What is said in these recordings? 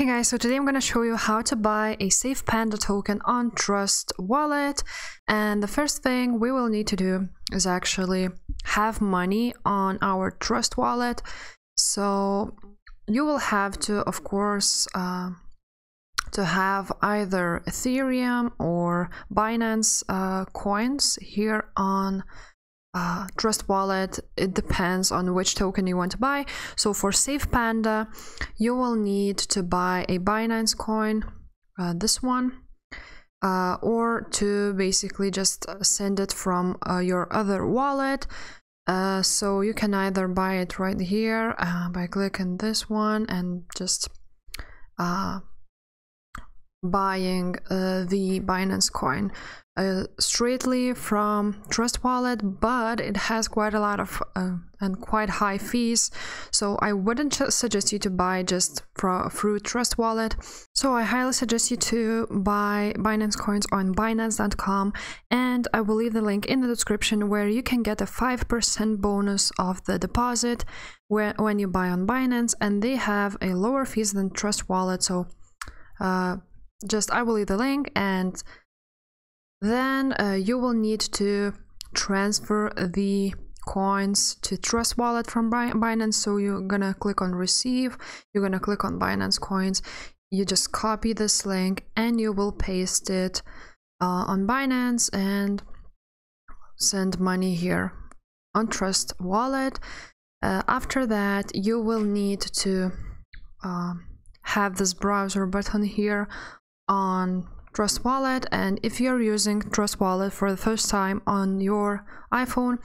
Hey guys, so today I'm going to show you how to buy a SafePanda token on Trust Wallet. And the first thing we will need to do is actually have money on our Trust Wallet. So you will have to, of course, to have either Ethereum or Binance coins here on Trust Wallet. It depends on which token you want to buy. So for SafePanda, you will need to buy a Binance coin, this one, or to basically just send it from your other wallet. So you can either buy it right here by clicking this one and just buying the Binance coin straightly from Trust Wallet, but it has quite a lot of and quite high fees, so I wouldn't suggest you to buy just through Trust Wallet. So I highly suggest you to buy Binance coins on Binance.com, and I will leave the link in the description where you can get a 5% bonus of the deposit when you buy on Binance, and they have a lower fees than Trust Wallet. So I will leave the link, and then you will need to transfer the coins to Trust Wallet from Binance. So you're gonna click on receive, you're gonna click on Binance coins, you just copy this link and you will paste it on Binance and send money here on Trust Wallet. After that, you will need to have this browser button here on Trust Wallet, and if you're using Trust Wallet for the first time on your iPhone,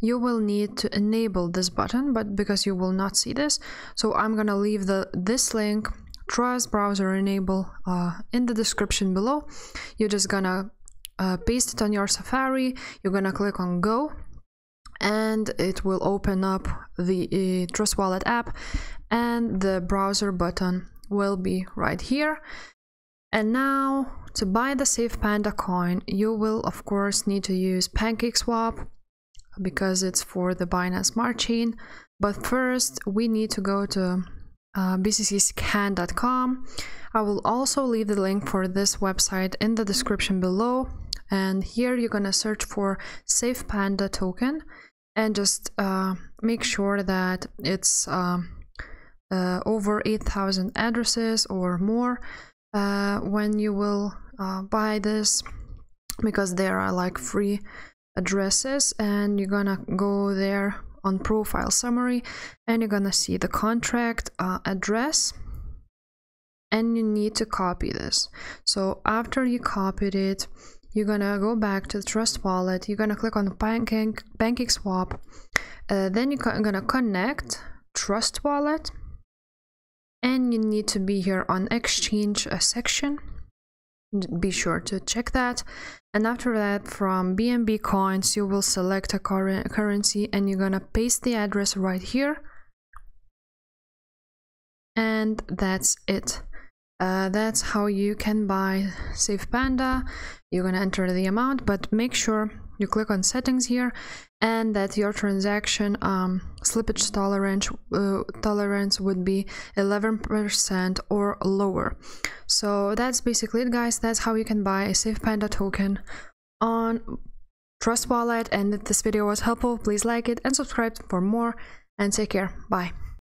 you will need to enable this button, but because you will not see this, so I'm gonna leave this link, Trust Browser Enable, in the description below. You're just gonna paste it on your Safari, you're gonna click on Go, and it will open up the Trust Wallet app, and the browser button will be right here. And now, to buy the SafePanda coin, you will of course need to use PancakeSwap because it's for the Binance Smart Chain. But first, we need to go to bscscan.com. I will also leave the link for this website in the description below. And here you're gonna search for SafePanda token, and just make sure that it's over 8,000 addresses or more when you will buy this, because there are like free addresses, and you're gonna go there on profile summary and you're gonna see the contract address, and you need to copy this. So after you copied it, you're gonna go back to the Trust Wallet, you're gonna click on PancakeSwap, then you're gonna connect Trust Wallet, and you need to be here on exchange section. Be sure to check that, and after that, from BNB coins you will select a currency, and you're gonna paste the address right here, and that's it. That's how you can buy SafePanda. You're gonna enter the amount, but make sure you click on settings here, and that your transaction slippage tolerance would be 11% or lower. So that's basically it, guys. That's how you can buy a SafePanda token on Trust Wallet. And if this video was helpful, please like it and subscribe for more, and take care. Bye.